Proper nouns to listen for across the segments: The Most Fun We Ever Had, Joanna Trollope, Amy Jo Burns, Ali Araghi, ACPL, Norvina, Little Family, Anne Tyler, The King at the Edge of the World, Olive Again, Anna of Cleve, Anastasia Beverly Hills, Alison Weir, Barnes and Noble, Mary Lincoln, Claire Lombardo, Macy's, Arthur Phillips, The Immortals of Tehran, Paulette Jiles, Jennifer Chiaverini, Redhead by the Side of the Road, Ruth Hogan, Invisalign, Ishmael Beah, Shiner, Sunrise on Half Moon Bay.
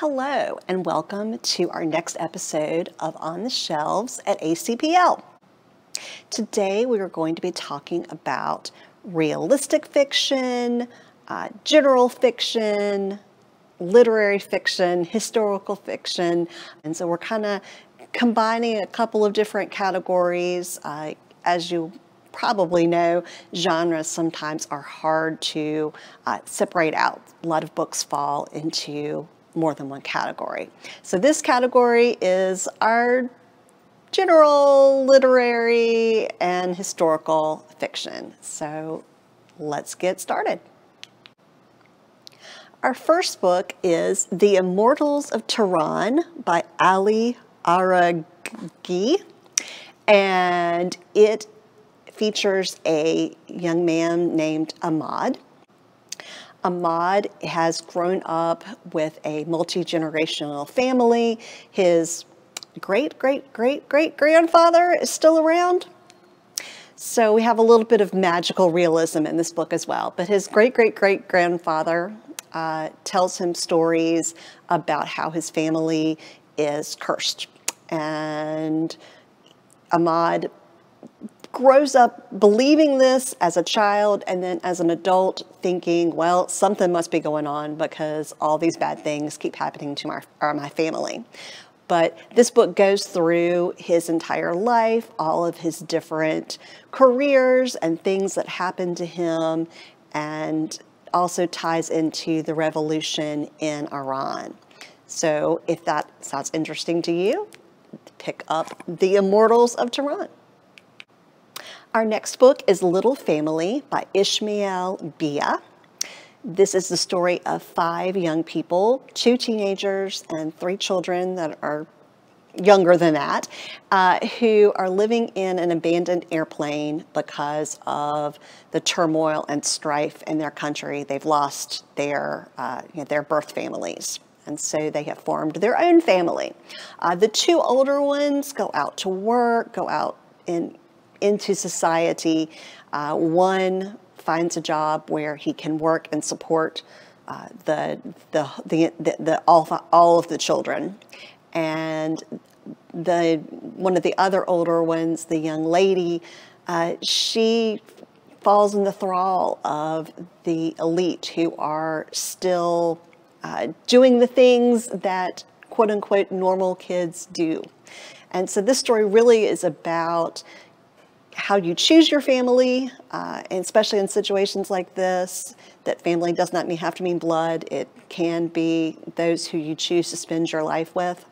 Hello, and welcome to our next episode of On the Shelves at ACPL. Today we are going to be talking about realistic fiction, general fiction, literary fiction, historical fiction, and so we're kind of combining a couple of different categories. As you probably know, genres sometimes are hard to separate out. A lot of books fall into more than one category. So this category is our general literary and historical fiction. So let's get started. Our first book is The Immortals of Tehran by Ali Araghi, and it features a young man named Ahmad. Ahmad has grown up with a multi-generational family. His great-great-great-great-grandfather is still around. So we have a little bit of magical realism in this book as well. But his great-great-great-grandfather tells him stories about how his family is cursed. And Ahmad grows up believing this as a child, and then as an adult thinking, well, something must be going on because all these bad things keep happening to my family. But this book goes through his entire life, all of his different careers and things that happened to him, and also ties into the revolution in Iran. So if that sounds interesting to you, pick up The Immortals of Tehran. Our next book is Little Family by Ishmael Beah. This is the story of 5 young people, 2 teenagers and 3 children that are younger than that, who are living in an abandoned airplane because of the turmoil and strife in their country. They've lost their birth families. And so they have formed their own family. The 2 older ones go out to work, go out into society. One finds a job where he can work and support all of the children, and one of the other older ones, the young lady, she falls in the thrall of the elite who are still doing the things that quote unquote normal kids do. And so this story really is about how you choose your family, and especially in situations like this, that family does not have to mean blood. It can be those who you choose to spend your life with.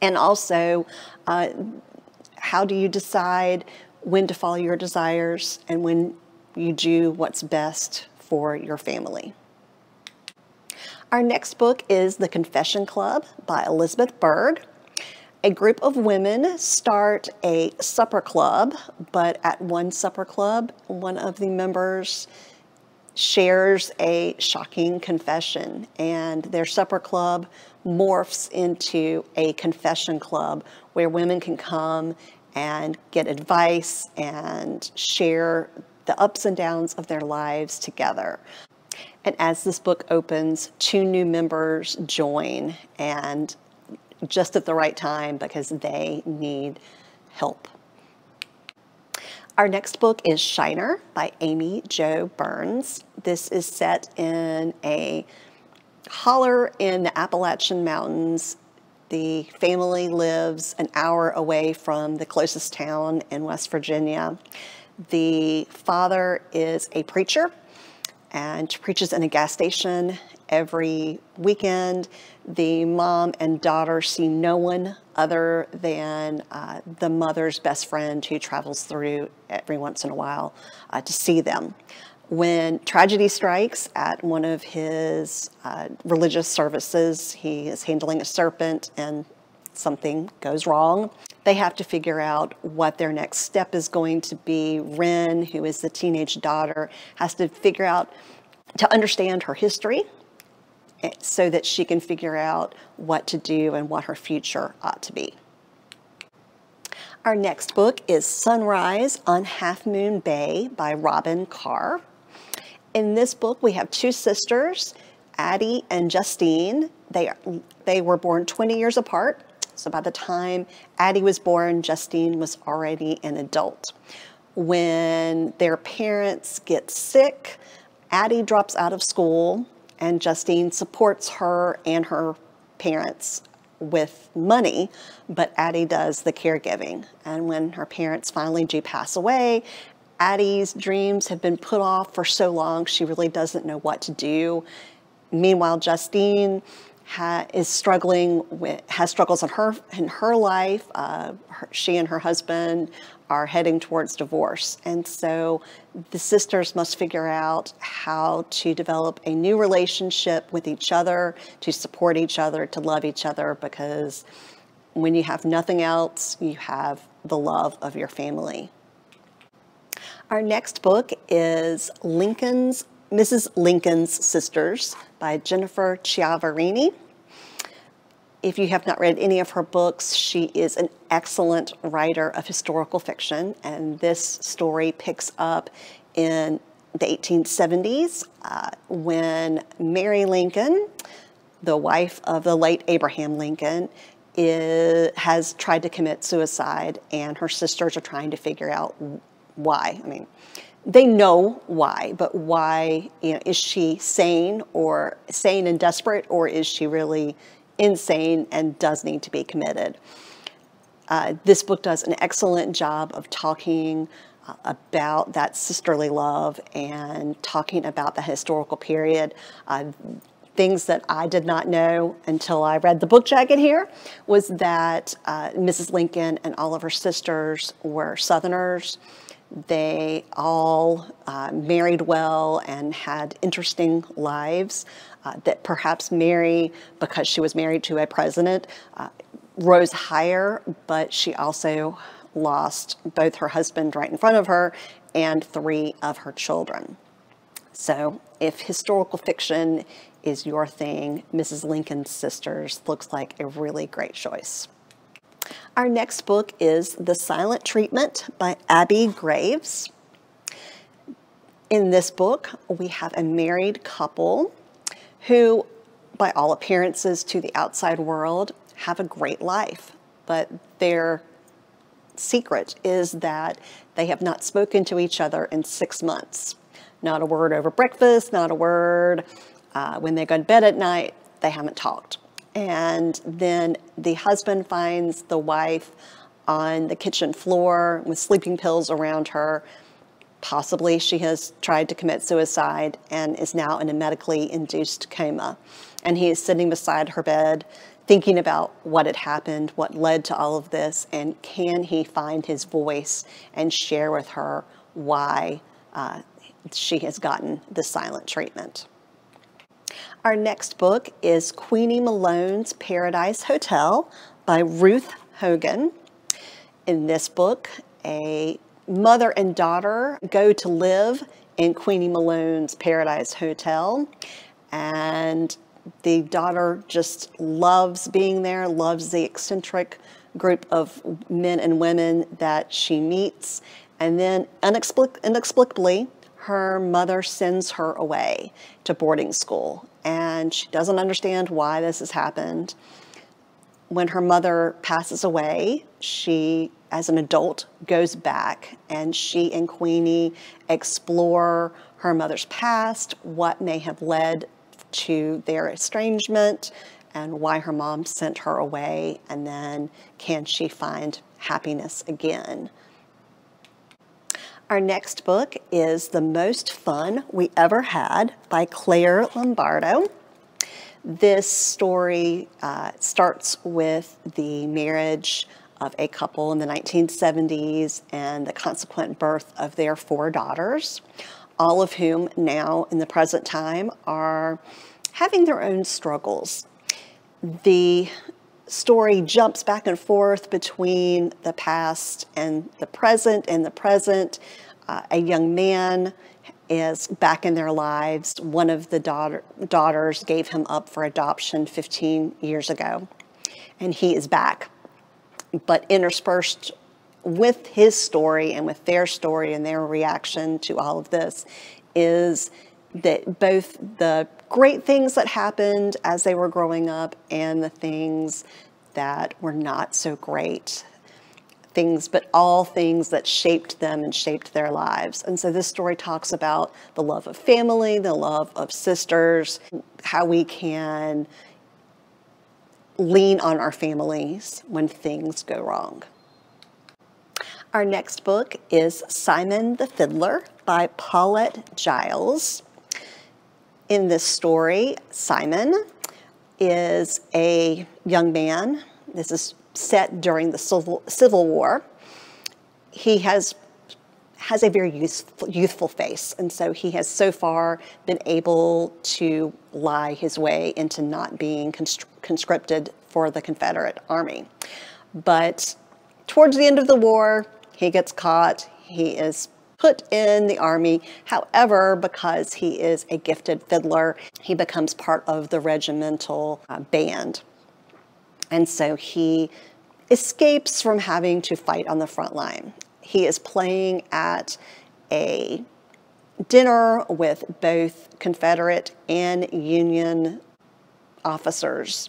And also, how do you decide when to follow your desires and when you do what's best for your family? Our next book is The Confession Club by Elizabeth Berg. A group of women start a supper club, but at one supper club, one of the members shares a shocking confession, and their supper club morphs into a confession club where women can come and get advice and share the ups and downs of their lives together. And as this book opens, 2 new members join, and just at the right time because they need help. Our next book is Shiner by Amy Jo Burns. This is set in a holler in the Appalachian Mountains. The family lives an hour away from the closest town in West Virginia. The father is a preacher and preaches in a gas station every weekend. The mom and daughter see no one other than the mother's best friend, who travels through every once in a while to see them. When tragedy strikes at one of his religious services, he is handling a serpent and something goes wrong. They have to figure out what their next step is going to be. Ren, who is the teenage daughter, has to figure out to understand her history so that she can figure out what to do and what her future ought to be. Our next book is Sunrise on Half Moon Bay by Robin Carr. In this book, we have 2 sisters. Addie and Justine. They were born 20 years apart. So by the time Addie was born, Justine was already an adult. When their parents get sick, Addie drops out of school and Justine supports her and her parents with money, but Addie does the caregiving. And when her parents finally do pass away, Addie's dreams have been put off for so long, she really doesn't know what to do. Meanwhile, Justine has struggles in her life. She and her husband are heading towards divorce. And so the sisters must figure out how to develop a new relationship with each other, to support each other, to love each other, because when you have nothing else, you have the love of your family. Our next book is Mrs. Lincoln's Sisters by Jennifer Chiaverini. If you have not read any of her books, she is an excellent writer of historical fiction, and this story picks up in the 1870s when Mary Lincoln, the wife of the late Abraham Lincoln, has tried to commit suicide, and her sisters are trying to figure out why. I mean, they know why, but why, you know, is she sane and desperate, or is she really insane and does need to be committed? This book does an excellent job of talking about that sisterly love and talking about the historical period. Things that I did not know until I read the book jacket here was that Mrs. Lincoln and all of her sisters were Southerners. They all married well and had interesting lives. That perhaps Mary, because she was married to a president, rose higher, but she also lost both her husband right in front of her and three of her children. So if historical fiction is your thing, Mrs. Lincoln's Sisters looks like a really great choice. Our next book is The Silent Treatment by Abbie Greaves. In this book, we have a married couple who, by all appearances to the outside world, have a great life. But their secret is that they have not spoken to each other in 6 months. Not a word over breakfast, not a word when they go to bed at night, they haven't talked. And then the husband finds the wife on the kitchen floor with sleeping pills around her. Possibly she has tried to commit suicide and is now in a medically induced coma. And he is sitting beside her bed thinking about what had happened, what led to all of this, and can he find his voice and share with her why she has gotten the silent treatment. Our next book is Queenie Malone's Paradise Hotel by Ruth Hogan. In this book, a mother and daughter go to live in Queenie Malone's Paradise Hotel, and the daughter just loves being there, loves the eccentric group of men and women that she meets, and then inexplicably, her mother sends her away to boarding school, and she doesn't understand why this has happened. When her mother passes away, she, as an adult, goes back, and she and Queenie explore her mother's past, what may have led to their estrangement, and why her mom sent her away, and then can she find happiness again? Our next book is The Most Fun We Ever Had by Claire Lombardo. This story starts with the marriage of a couple in the 1970s and the consequent birth of their 4 daughters, all of whom now in the present time are having their own struggles. The story jumps back and forth between the past and the present. A young man is back in their lives. One of the daughters gave him up for adoption 15 years ago, and he is back. But interspersed with his story and with their story and their reaction to all of this is that both the great things that happened as they were growing up and the things that were not so great things, but all things that shaped them and shaped their lives. And so this story talks about the love of family, the love of sisters, how we can lean on our families when things go wrong. Our next book is Simon the Fiddler by Paulette Jiles. In this story, Simon is a young man. This is set during the Civil War. He has a very youthful face, and so he has so far been able to lie his way into not being conscripted for the Confederate Army. But towards the end of the war, he gets caught. He is put in the army. However, because he is a gifted fiddler, he becomes part of the regimental band. And so he escapes from having to fight on the front line. He is playing at a dinner with both Confederate and Union officers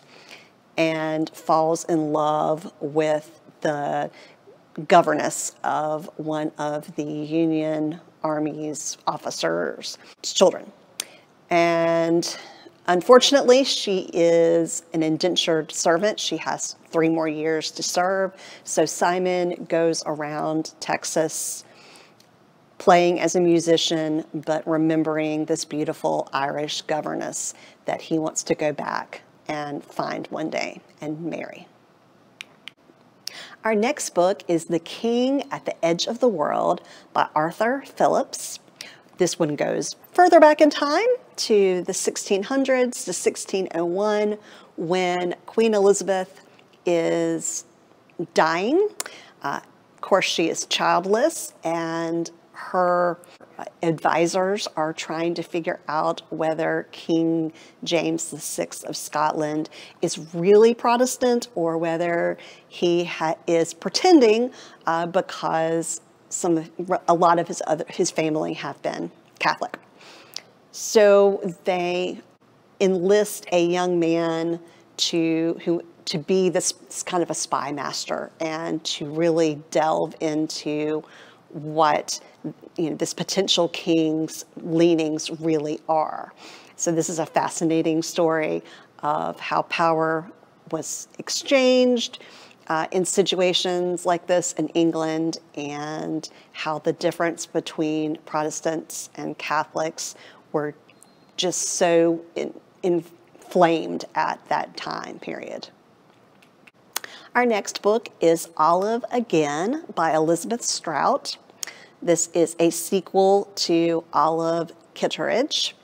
and falls in love with the governess of one of the Union Army's officers' children. And unfortunately, she is an indentured servant. She has 3 more years to serve. So Simon goes around Texas playing as a musician, but remembering this beautiful Irish governess that he wants to go back and find one day and marry. Our next book is The King at the Edge of the World by Arthur Phillips. This one goes further back in time to the 1600s, to 1601, when Queen Elizabeth is dying. Of course, she is childless, and her advisors are trying to figure out whether King James VI of Scotland is really Protestant or whether he is pretending because a lot of his family have been Catholic. So they enlist a young man to be this kind of a spy master and to really delve into what this potential king's leanings really are. So this is a fascinating story of how power was exchanged in situations like this in England, and how the difference between Protestants and Catholics were just so inflamed at that time period. Our next book is Olive Again by Elizabeth Strout. This is a sequel to Olive Kitteridge.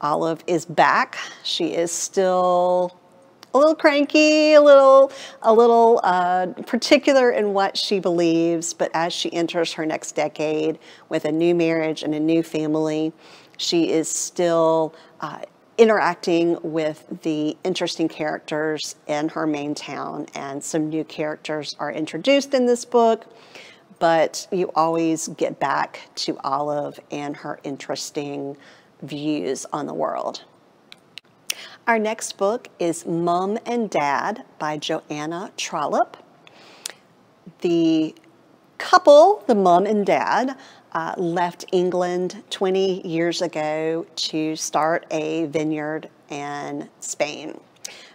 Olive is back. She is still a little cranky, a little particular in what she believes, but as she enters her next decade with a new marriage and a new family, she is still interacting with the interesting characters in her main town, and some new characters are introduced in this book, but you always get back to Olive and her interesting views on the world. Our next book is Mum and Dad by Joanna Trollope. The couple, the mum and dad, left England 20 years ago to start a vineyard in Spain.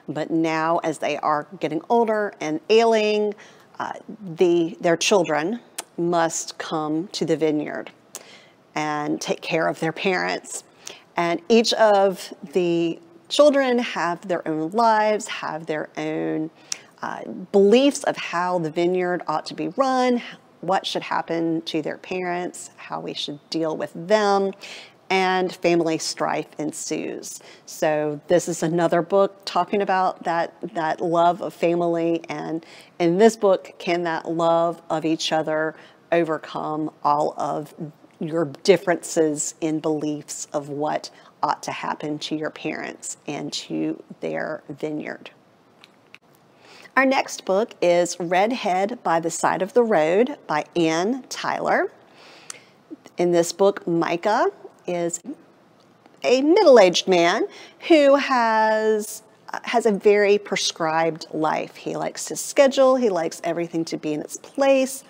But now, as they are getting older and ailing, their children must come to the vineyard and take care of their parents. And each of the children have their own lives, have their own beliefs of how the vineyard ought to be run, what should happen to their parents, how we should deal with them, and family strife ensues. So this is another book talking about that love of family, and in this book, can that love of each other overcome all of your differences in beliefs of what ought to happen to your parents and to their vineyard. Our next book is Redhead by the Side of the Road by Anne Tyler. In this book, Micah is a middle-aged man who has a very prescribed life. He likes his schedule, he likes everything to be in its place,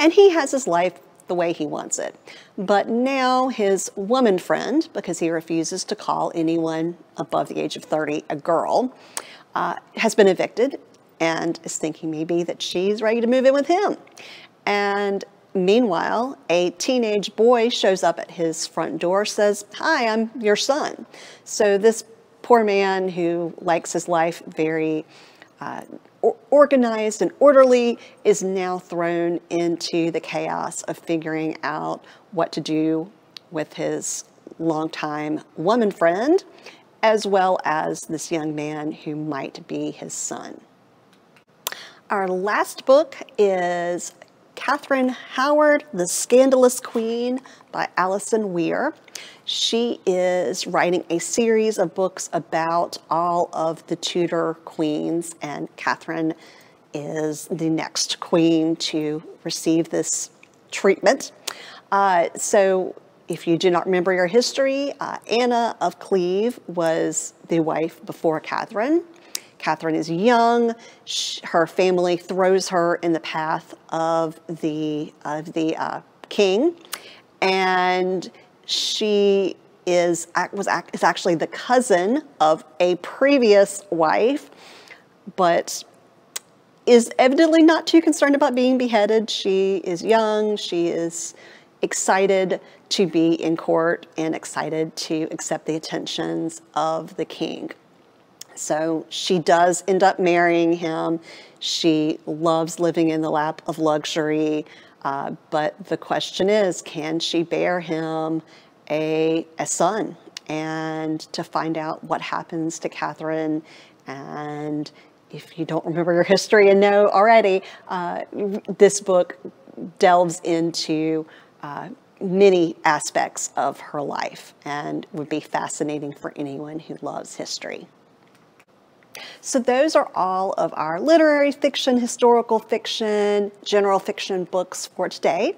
and he has his life the way he wants it. But now his woman friend, because he refuses to call anyone above the age of 30 a girl, has been evicted and is thinking maybe that she's ready to move in with him. And meanwhile, a teenage boy shows up at his front door, says, "Hi, I'm your son." So this poor man who likes his life very organized and orderly is now thrown into the chaos of figuring out what to do with his longtime woman friend, as well as this young man who might be his son. Our last book is Catherine Howard, The Scandalous Queen by Alison Weir. She is writing a series of books about all of the Tudor queens, and Catherine is the next queen to receive this treatment. So if you do not remember your history, Anna of Cleve was the wife before Catherine. Catherine is young. Her family throws her in the path of the king, and she is actually the cousin of a previous wife, but is evidently not too concerned about being beheaded. She is young. She is excited to be in court and excited to accept the attentions of the king. So she does end up marrying him. She loves living in the lap of luxury, but the question is, can she bear him a son? And to find out what happens to Catherine, and if you don't remember your history and know already, this book delves into many aspects of her life and would be fascinating for anyone who loves history. So those are all of our literary fiction, historical fiction, general fiction books for today.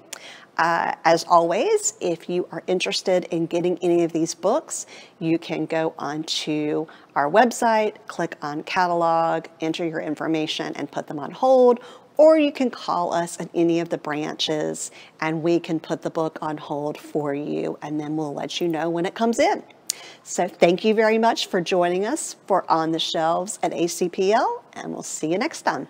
As always, if you are interested in getting any of these books, you can go onto our website, click on catalog, enter your information, and put them on hold, or you can call us at any of the branches and we can put the book on hold for you, and then we'll let you know when it comes in. So thank you very much for joining us for On the Shelves at ACPL, and we'll see you next time.